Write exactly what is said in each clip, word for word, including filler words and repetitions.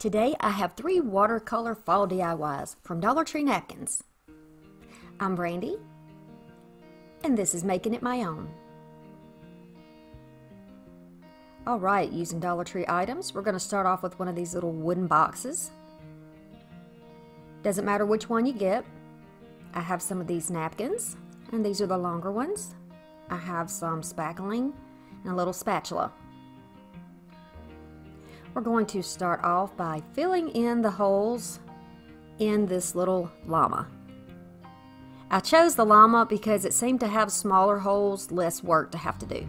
Today I have three watercolor fall D I Ys from Dollar Tree napkins. I'm Brandy, and this is Making It My Own. Alright, using Dollar Tree items, we're going to start off with one of these little wooden boxes. Doesn't matter which one you get. I have some of these napkins, and these are the longer ones. I have some spackling and a little spatula. We're going to start off by filling in the holes in this little llama. I chose the llama because it seemed to have smaller holes, less work to have to do.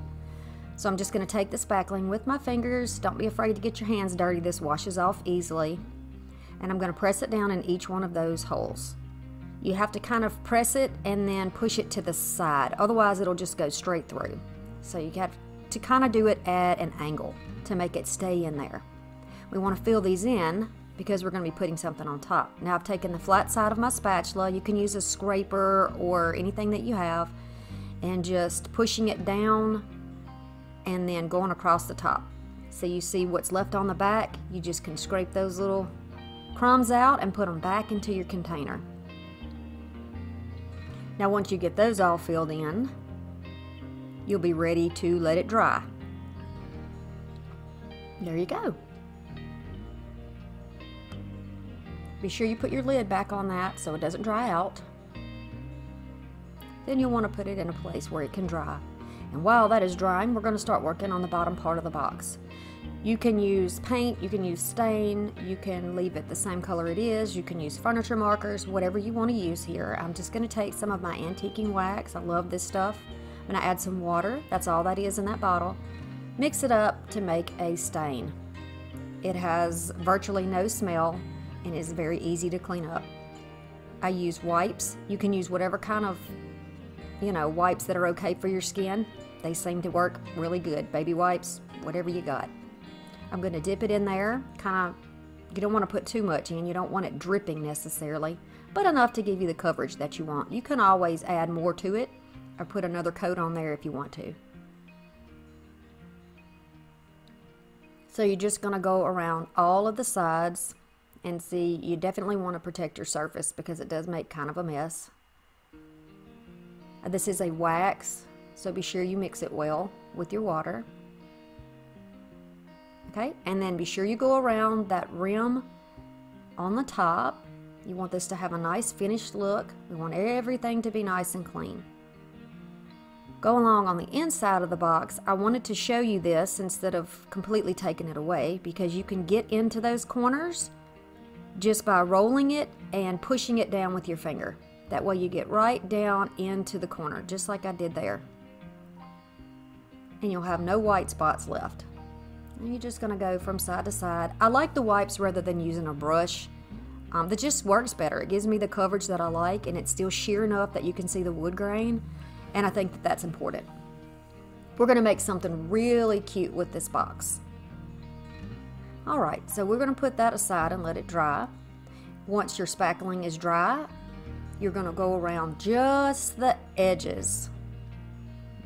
So I'm just going to take the spackling with my fingers. Don't be afraid to get your hands dirty. This washes off easily. And I'm going to press it down in each one of those holes. You have to kind of press it and then push it to the side. Otherwise, it'll just go straight through. So you have to kind of do it at an angle to make it stay in there. We want to fill these in because we're going to be putting something on top. Now I've taken the flat side of my spatula. You can use a scraper or anything that you have, and just pushing it down and then going across the top. So you see what's left on the back, you just can scrape those little crumbs out and put them back into your container. Now once you get those all filled in, you'll be ready to let it dry. There you go. Be sure you put your lid back on that so it doesn't dry out. Then you'll want to put it in a place where it can dry. And while that is drying, we're going to start working on the bottom part of the box. You can use paint, you can use stain, you can leave it the same color it is, you can use furniture markers, whatever you want to use here. I'm just going to take some of my antiquing wax. I love this stuff. I'm going to add some water. That's all that is in that bottle. Mix it up to make a stain. It has virtually no smell and is very easy to clean up. I use wipes. You can use whatever kind of, you know, wipes that are okay for your skin. They seem to work really good. Baby wipes, whatever you got. I'm going to dip it in there. Kind of, you don't want to put too much in. You don't want it dripping necessarily, but enough to give you the coverage that you want. You can always add more to it or put another coat on there if you want to. So you're just going to go around all of the sides, and see, you definitely want to protect your surface because it does make kind of a mess. This is a wax, so be sure you mix it well with your water. Okay, and then be sure you go around that rim on the top. You want this to have a nice finished look. We want everything to be nice and clean. Go along on the inside of the box. I wanted to show you this instead of completely taking it away, because you can get into those corners just by rolling it and pushing it down with your finger. That way you get right down into the corner, just like I did there. And you'll have no white spots left. And you're just gonna go from side to side. I like the wipes rather than using a brush. Um, that just works better. It gives me the coverage that I like, and it's still sheer enough that you can see the wood grain. And I think that that's important. We're going to make something really cute with this box. Alright, so we're going to put that aside and let it dry. Once your spackling is dry, you're going to go around just the edges.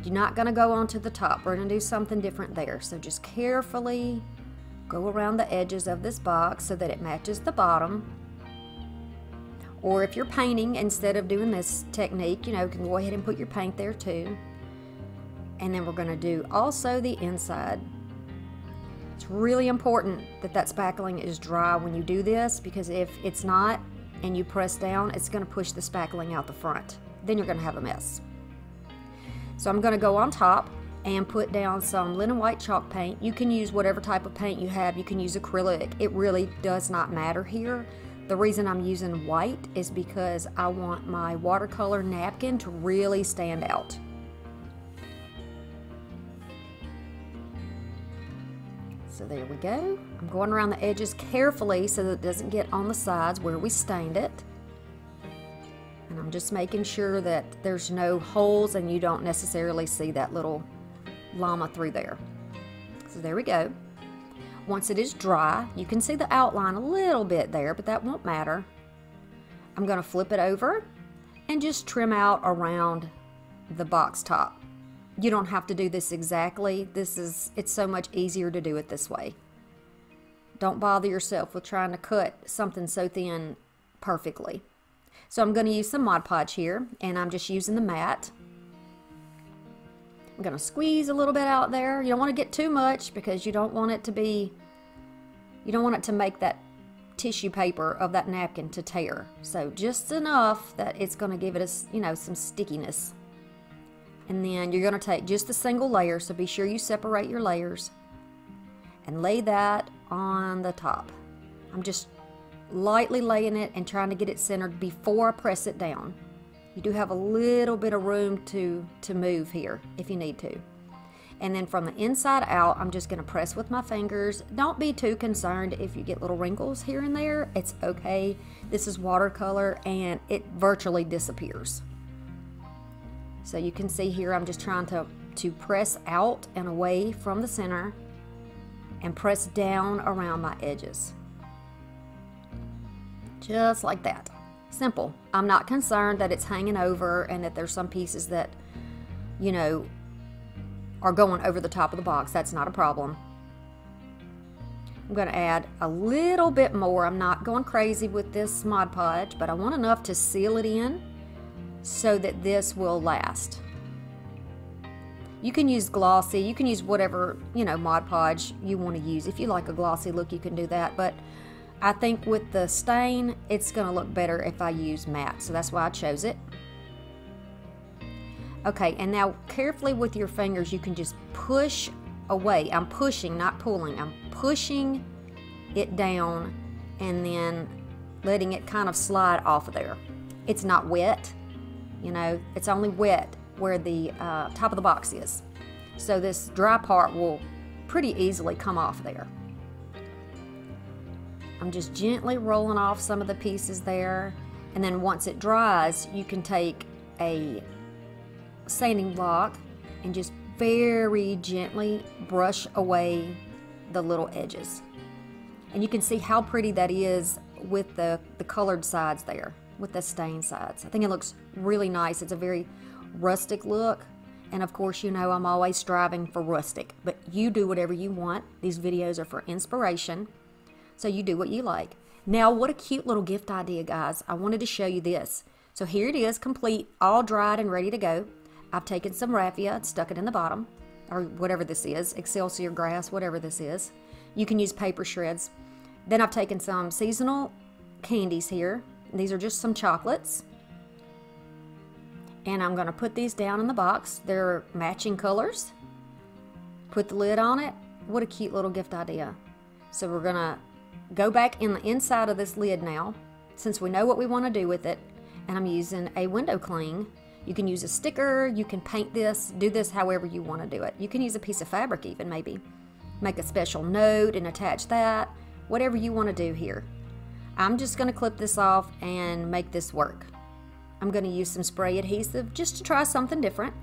You're not going to go onto the top. We're going to do something different there. So just carefully go around the edges of this box so that it matches the bottom. Or if you're painting, instead of doing this technique, you know, you can go ahead and put your paint there too. And then we're going to do also the inside. It's really important that that spackling is dry when you do this, because if it's not and you press down, it's going to push the spackling out the front. Then you're going to have a mess. So I'm going to go on top and put down some linen white chalk paint. You can use whatever type of paint you have. You can use acrylic. It really does not matter here. The reason I'm using white is because I want my watercolor napkin to really stand out. So there we go. I'm going around the edges carefully so that it doesn't get on the sides where we stained it. And I'm just making sure that there's no holes and you don't necessarily see that little llama through there. So there we go. Once it is dry, you can see the outline a little bit there, but that won't matter. I'm going to flip it over and just trim out around the box top. You don't have to do this exactly. This is, it's so much easier to do it this way. Don't bother yourself with trying to cut something so thin perfectly. So I'm going to use some Mod Podge here, and I'm just using the mat. I'm going to squeeze a little bit out there. You don't want to get too much because you don't want it to be, you don't want it to make that tissue paper of that napkin to tear. So just enough that it's going to give it a, you know, some stickiness. And then you're going to take just a single layer, so be sure you separate your layers, and lay that on the top. I'm just lightly laying it and trying to get it centered before I press it down. You do have a little bit of room to, to move here if you need to. And then from the inside out, I'm just going to press with my fingers. Don't be too concerned if you get little wrinkles here and there. It's okay. This is watercolor and it virtually disappears. So you can see here I'm just trying to, to press out and away from the center and press down around my edges. Just like that. Simple. I'm not concerned that it's hanging over and that there's some pieces that, you know, are going over the top of the box. That's not a problem. I'm going to add a little bit more. I'm not going crazy with this Mod Podge, but I want enough to seal it in so that this will last. You can use glossy, you can use whatever, you know, Mod Podge you want to use. If you like a glossy look, you can do that, but I think with the stain, it's going to look better if I use matte, so that's why I chose it. Okay, and now carefully with your fingers, you can just push away. I'm pushing, not pulling. I'm pushing it down and then letting it kind of slide off of there. It's not wet, you know, it's only wet where the uh, top of the box is. So this dry part will pretty easily come off there. I'm just gently rolling off some of the pieces there, and then once it dries, you can take a sanding block and just very gently brush away the little edges. And you can see how pretty that is with the, the colored sides there, with the stain sides. I think it looks really nice. It's a very rustic look, and of course, you know, I'm always striving for rustic, but you do whatever you want. These videos are for inspiration, so you do what you like. Now, what a cute little gift idea, guys. I wanted to show you this. So here it is, complete, all dried and ready to go. I've taken some raffia and stuck it in the bottom, or whatever this is, excelsior grass, whatever this is. You can use paper shreds. Then I've taken some seasonal candies here. These are just some chocolates. And I'm going to put these down in the box. They're matching colors. Put the lid on it. What a cute little gift idea. So we're going to go back in the inside of this lid now, since we know what we want to do with it. And I'm using a window cling. You can use a sticker. You can paint this. Do this however you want to do it. You can use a piece of fabric even, maybe. Make a special note and attach that. Whatever you want to do here. I'm just going to clip this off and make this work. I'm going to use some spray adhesive just to try something different.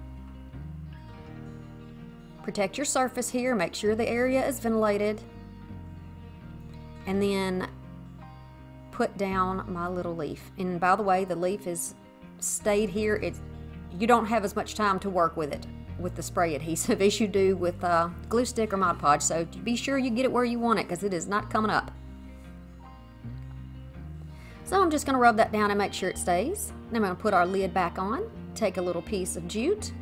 Protect your surface here. Make sure the area is ventilated. And then put down my little leaf. And by the way, the leaf is stayed here. It's, you don't have as much time to work with it with the spray adhesive as you do with uh, glue stick or Mod Podge. So be sure you get it where you want it because it is not coming up. So I'm just going to rub that down and make sure it stays. And I'm going to put our lid back on. Take a little piece of jute.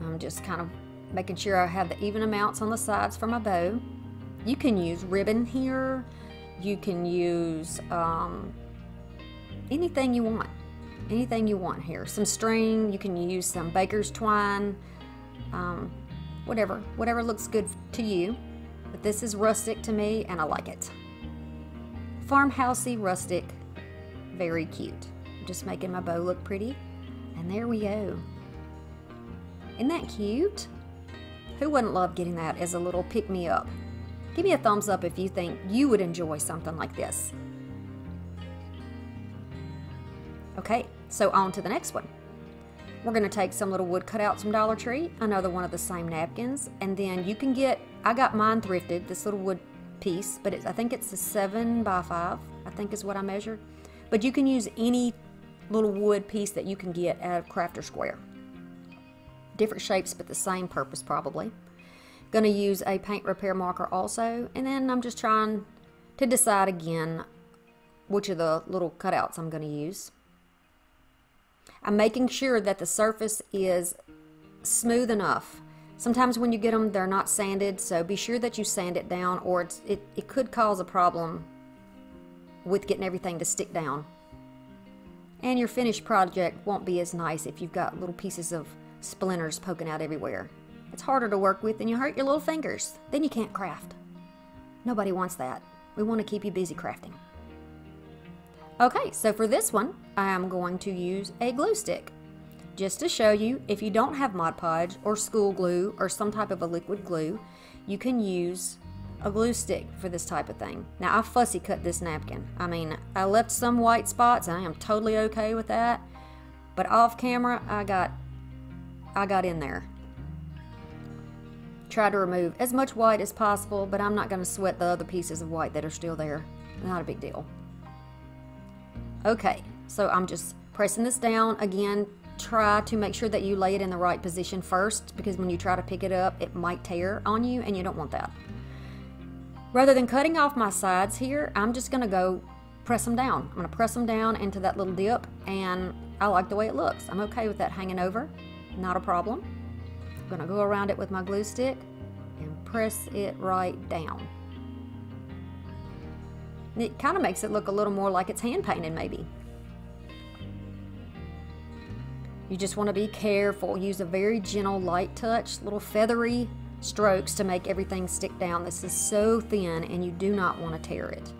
I'm just kind of making sure I have the even amounts on the sides for my bow. You can use ribbon here. You can use um, anything you want. Anything you want here. Some string. You can use some baker's twine. Um, whatever. Whatever looks good to you. But this is rustic to me and I like it. Farmhousey, rustic, very cute. Just making my bow look pretty, and there we go. Isn't that cute? Who wouldn't love getting that as a little pick-me-up? Give me a thumbs up if you think you would enjoy something like this. Okay, so on to the next one. We're gonna take some little wood cutouts from Dollar Tree, another one of the same napkins, and then you can get, I got mine thrifted, this little wood piece, but it, I think it's a seven by five, I think is what I measured. But you can use any little wood piece that you can get out of Crafter Square. Different shapes but the same purpose probably. going to use a paint repair marker also, and then I'm just trying to decide again which of the little cutouts I'm going to use. I'm making sure that the surface is smooth enough. Sometimes when you get them, they're not sanded, so be sure that you sand it down, or it's, it, it could cause a problem with getting everything to stick down. And your finished project won't be as nice if you've got little pieces of splinters poking out everywhere. It's harder to work with and you hurt your little fingers. Then you can't craft. Nobody wants that. We want to keep you busy crafting. Okay, so for this one, I'm going to use a glue stick. Just to show you, if you don't have Mod Podge or school glue or some type of a liquid glue, you can use a glue stick for this type of thing. Now, I fussy cut this napkin. I mean, I left some white spots and I am totally okay with that. But off camera, I got, I got in there. Try to remove as much white as possible, but I'm not going to sweat the other pieces of white that are still there. Not a big deal. Okay, so I'm just pressing this down. Again, try to make sure that you lay it in the right position first, because when you try to pick it up, it might tear on you and you don't want that. Rather than cutting off my sides here, I'm just going to go press them down. I'm going to press them down into that little dip, and I like the way it looks. I'm okay with that hanging over. Not a problem. I'm going to go around it with my glue stick and press it right down. It kind of makes it look a little more like it's hand painted maybe. You just want to be careful. Use a very gentle, light touch, little feathery strokes to make everything stick down. This is so thin and you do not want to tear it.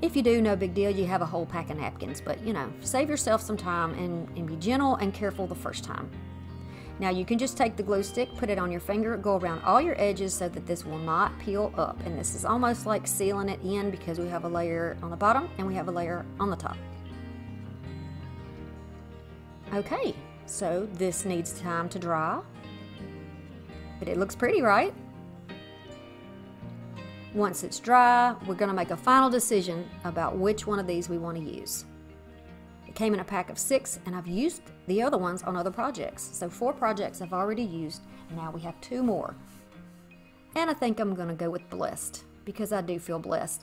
If you do, no big deal. You have a whole pack of napkins, but you know, save yourself some time and, and be gentle and careful the first time. Now you can just take the glue stick, put it on your finger, go around all your edges so that this will not peel up. And this is almost like sealing it in, because we have a layer on the bottom and we have a layer on the top. Okay, so this needs time to dry, but it looks pretty, right? Once it's dry, we're going to make a final decision about which one of these we want to use. It came in a pack of six, and I've used the other ones on other projects. So four projects I've already used, and now we have two more. And I think I'm going to go with blessed, because I do feel blessed.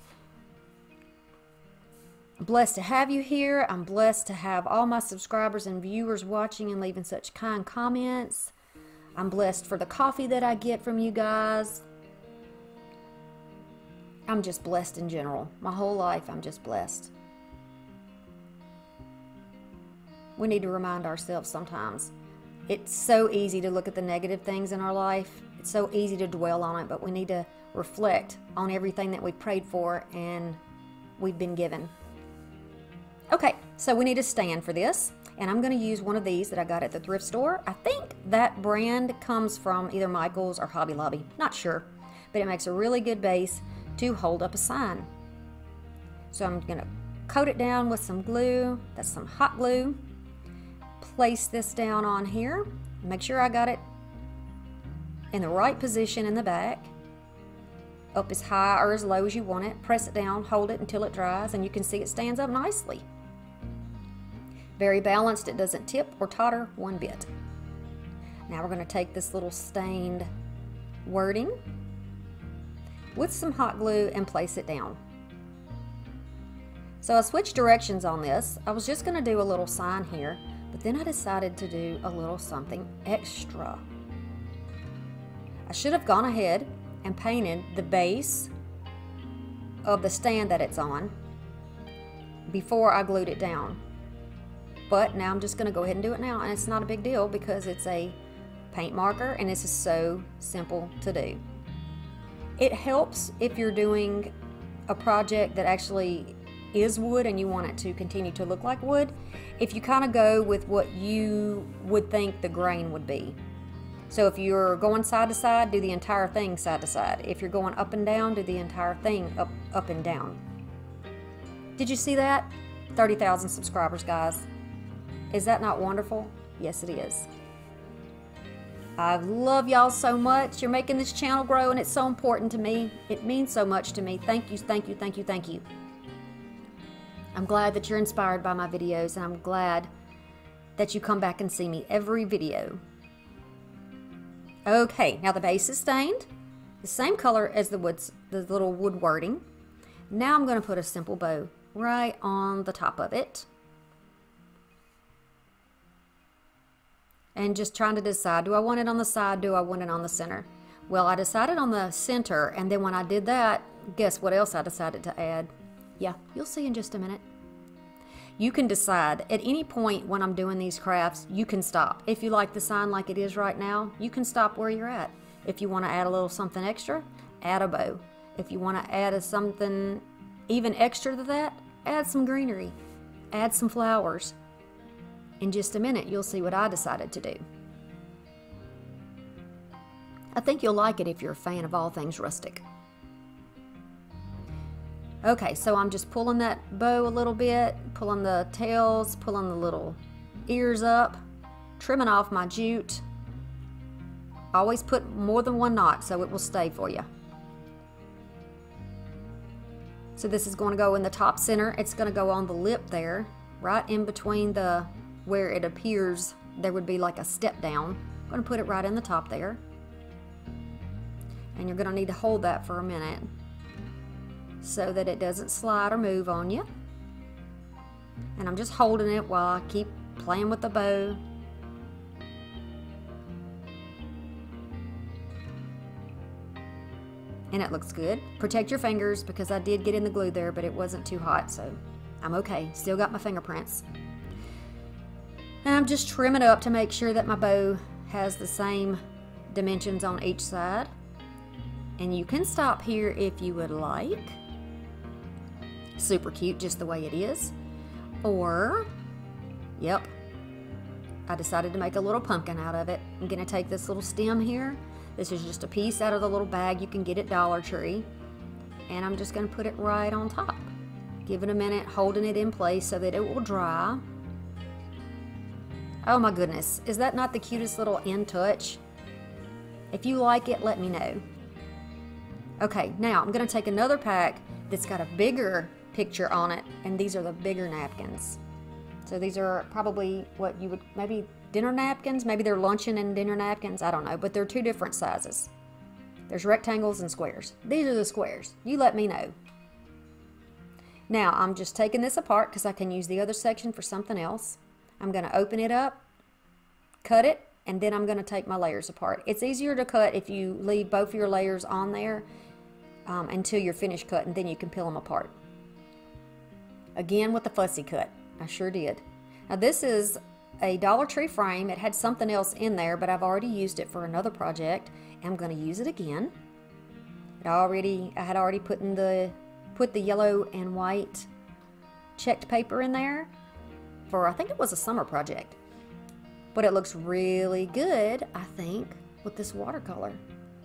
I'm blessed to have you here. I'm blessed to have all my subscribers and viewers watching and leaving such kind comments. I'm blessed for the coffee that I get from you guys. I'm just blessed in general. My whole life, I'm just blessed. We need to remind ourselves sometimes. It's so easy to look at the negative things in our life. It's so easy to dwell on it, but we need to reflect on everything that we prayed for and we've been given. Okay, so we need a stand for this, and I'm going to use one of these that I got at the thrift store. I think that brand comes from either Michael's or Hobby Lobby. Not sure, but it makes a really good base to hold up a sign. So I'm going to coat it down with some glue. That's some hot glue. Place this down on here. Make sure I got it in the right position in the back. Up as high or as low as you want it. Press it down, hold it until it dries, and you can see it stands up nicely. Very balanced. It doesn't tip or totter one bit. Now we're going to take this little stained wording with some hot glue and place it down. So I switched directions on this. I was just going to do a little sign here, but then I decided to do a little something extra. I should have gone ahead and painted the base of the stand that it's on before I glued it down. But now I'm just going to go ahead and do it now, and it's not a big deal because it's a paint marker and this is so simple to do. It helps if you're doing a project that actually is wood and you want it to continue to look like wood, if you kind of go with what you would think the grain would be. So if you're going side to side, do the entire thing side to side. If you're going up and down, do the entire thing up, up and down. Did you see that? thirty thousand subscribers, guys. Is that not wonderful? Yes, it is. I love y'all so much. You're making this channel grow, and it's so important to me. It means so much to me. Thank you, thank you, thank you, thank you. I'm glad that you're inspired by my videos, and I'm glad that you come back and see me every video. Okay, now the base is stained the same color as the woods, the little wood wording. Now I'm going to put a simple bow right on the top of it. And just trying to decide, do I want it on the side? Do I want it on the center? Well, I decided on the center, and then when I did that, guess what else I decided to add? Yeah, you'll see in just a minute. You can decide at any point when I'm doing these crafts, you can stop. If you like the sign like it is right now, you can stop where you're at. If you want to add a little something extra, add a bow. If you want to add a something even extra to that, add some greenery, add some flowers. In just a minute, you'll see what I decided to do. I think you'll like it if you're a fan of all things rustic. Okay, so I'm just pulling that bow a little bit, pulling the tails, pulling the little ears up, trimming off my jute. I always put more than one knot so it will stay for you. So this is going to go in the top center. It's going to go on the lip there, right in between the, where it appears there would be like a step down. I'm going to put it right in the top there. And you're going to need to hold that for a minute, so that it doesn't slide or move on you. And I'm just holding it while I keep playing with the bow. And it looks good. Protect your fingers because I did get in the glue there, but it wasn't too hot, so I'm okay. Still got my fingerprints. And I'm just trimming up to make sure that my bow has the same dimensions on each side. And you can stop here if you would like. Super cute just the way it is. Or, yep, I decided to make a little pumpkin out of it. I'm gonna take this little stem here. This is just a piece out of the little bag you can get at Dollar Tree. And I'm just gonna put it right on top. Give it a minute, holding it in place so that it will dry. Oh my goodness, is that not the cutest little end touch? If you like it, let me know. Okay, now I'm gonna take another pack that's got a bigger picture on it, and these are the bigger napkins. So these are probably what you would, maybe dinner napkins, maybe they're luncheon and dinner napkins, I don't know, but they're two different sizes. There's rectangles and squares. These are the squares, you let me know. Now I'm just taking this apart because I can use the other section for something else. I'm gonna open it up, cut it, and then I'm gonna take my layers apart. It's easier to cut if you leave both of your layers on there Um, until you're finished cutting, then you can peel them apart. Again with the fussy cut, I sure did. Now this is a Dollar Tree frame. It had something else in there, but I've already used it for another project, and I'm going to use it again. It already, I had already put in the put the yellow and white checked paper in there for, I think it was a summer project, but it looks really good, I think, with this watercolor.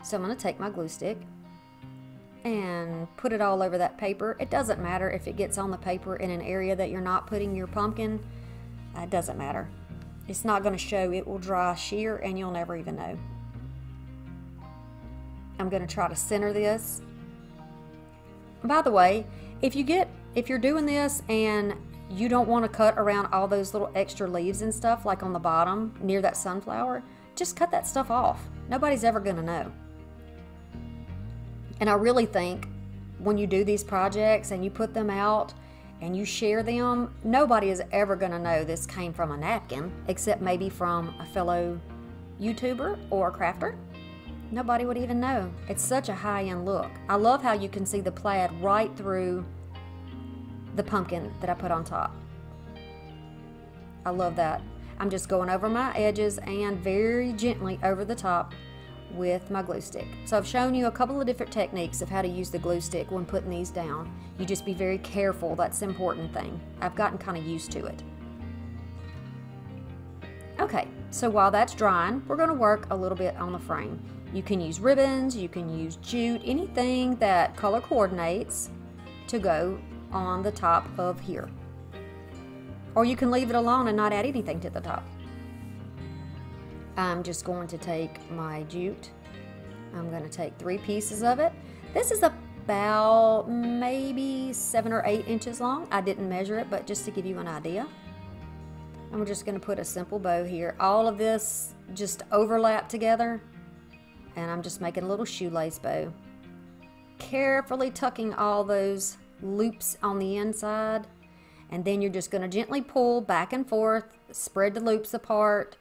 So I'm going to take my glue stick and put it all over that paper. It doesn't matter if it gets on the paper in an area that you're not putting your pumpkin. It doesn't matter. It's not going to show. It will dry sheer and you'll never even know. I'm going to try to center this. By the way, if you get if you're doing this and you don't want to cut around all those little extra leaves and stuff like on the bottom near that sunflower, just cut that stuff off. Nobody's ever going to know. And I really think when you do these projects and you put them out and you share them, nobody is ever gonna know this came from a napkin, except maybe from a fellow YouTuber or a crafter. Nobody would even know. It's such a high-end look. I love how you can see the plaid right through the pumpkin that I put on top. I love that. I'm just going over my edges and very gently over the top with my glue stick. So I've shown you a couple of different techniques of how to use the glue stick when putting these down. You just be very careful, that's an important thing. I've gotten kind of used to it. Okay, so while that's drying, we're gonna work a little bit on the frame. You can use ribbons, you can use jute, anything that color coordinates to go on the top of here. Or you can leave it alone and not add anything to the top. I'm just going to take my jute. I'm going to take three pieces of it. This is about maybe seven or eight inches long. I didn't measure it, but just to give you an idea. And we're just going to put a simple bow here. All of this just overlap together and I'm just making a little shoelace bow. Carefully tucking all those loops on the inside, and then you're just going to gently pull back and forth, spread the loops apart,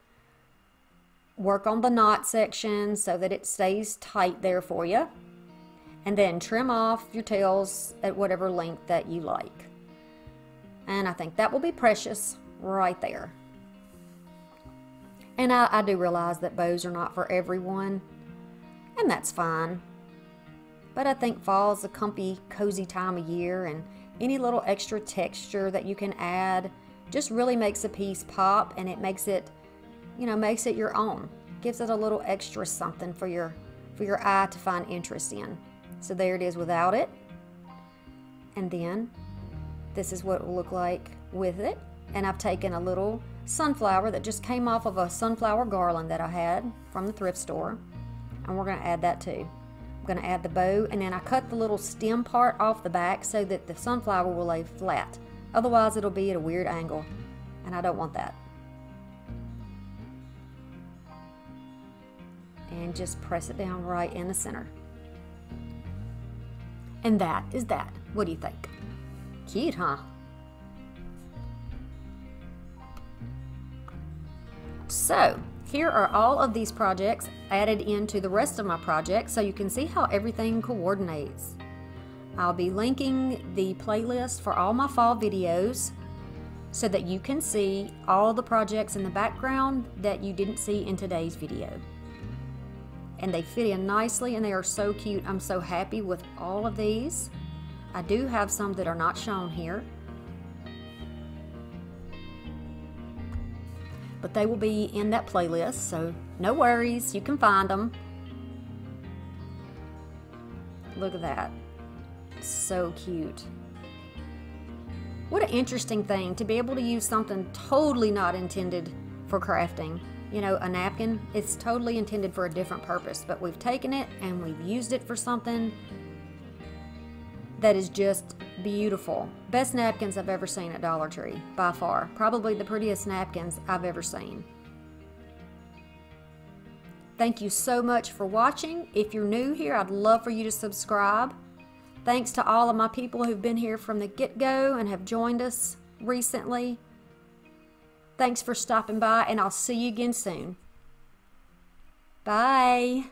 work on the knot section so that it stays tight there for you, and then trim off your tails at whatever length that you like. And I think that will be precious right there. And I, I do realize that bows are not for everyone, and that's fine. But I think fall is a comfy, cozy time of year, and any little extra texture that you can add just really makes a piece pop, and it makes it, you know, makes it your own. Gives it a little extra something for your, for your eye to find interest in. So there it is without it. And then this is what it will look like with it. And I've taken a little sunflower that just came off of a sunflower garland that I had from the thrift store. And we're gonna add that too. I'm gonna add the bow, and then I cut the little stem part off the back so that the sunflower will lay flat. Otherwise it'll be at a weird angle, and I don't want that. And just press it down right in the center. And that is that. What do you think? Cute, huh? So, here are all of these projects added into the rest of my project so you can see how everything coordinates. I'll be linking the playlist for all my fall videos so that you can see all the projects in the background that you didn't see in today's video. And they fit in nicely, and they are so cute. I'm so happy with all of these. I do have some that are not shown here, but they will be in that playlist, so no worries, you can find them. Look at that, so cute. What an interesting thing to be able to use something totally not intended for crafting. You know, a napkin, it's totally intended for a different purpose, but we've taken it and we've used it for something that is just beautiful. Best napkins I've ever seen at Dollar Tree, by far. Probably the prettiest napkins I've ever seen. Thank you so much for watching. If you're new here, I'd love for you to subscribe. Thanks to all of my people who've been here from the get-go and have joined us recently. Thanks for stopping by, and I'll see you again soon. Bye.